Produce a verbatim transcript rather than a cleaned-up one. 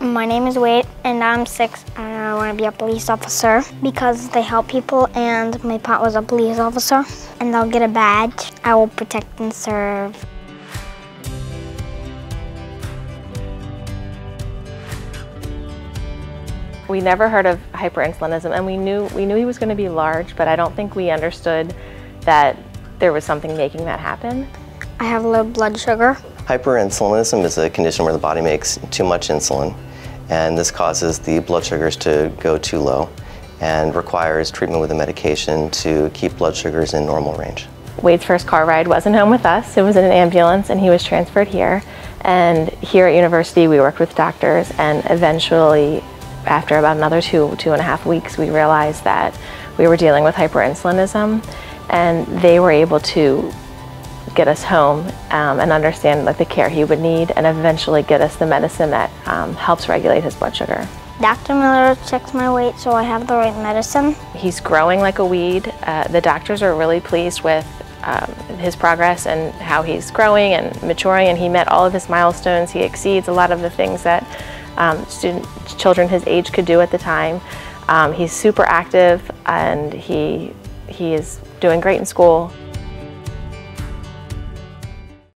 My name is Wade and I'm six and I want to be a police officer because they help people and my pop was a police officer and I'll get a badge. I will protect and serve. We never heard of hyperinsulinism and we knew, we knew he was going to be large, but I don't think we understood that there was something making that happen. I have low blood sugar. Hyperinsulinism is a condition where the body makes too much insulin. And this causes the blood sugars to go too low and requires treatment with a medication to keep blood sugars in normal range. Wade's first car ride wasn't home with us. It was in an ambulance and he was transferred here. And here at university we worked with doctors, and eventually after about another two, two and a half weeks we realized that we were dealing with hyperinsulinism, and they were able to get us home um, and understand like the care he would need, and eventually get us the medicine that um, helps regulate his blood sugar. Doctor Miller checks my weight so I have the right medicine. He's growing like a weed. Uh, the doctors are really pleased with um, his progress and how he's growing and maturing, and he met all of his milestones. He exceeds a lot of the things that um, student, children his age could do at the time. Um, he's super active and he, he is doing great in school.